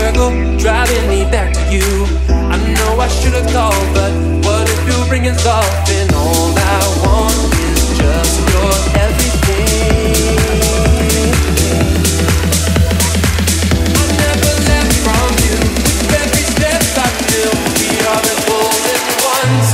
circle, driving me back to you. I know I should have called, but what if you bring it up? And all I want is just your everything. I never left from you. Every step I feel, we are the golden ones.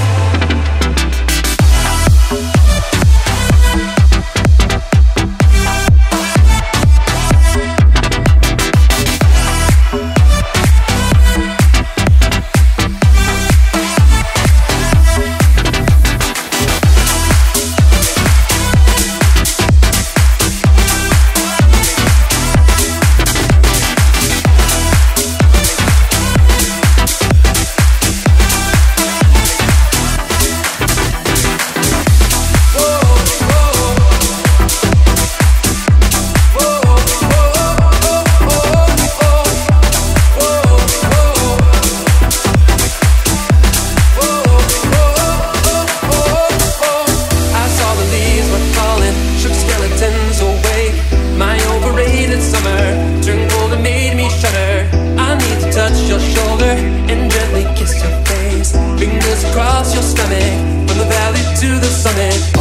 Cross your stomach, from the valley to the summit.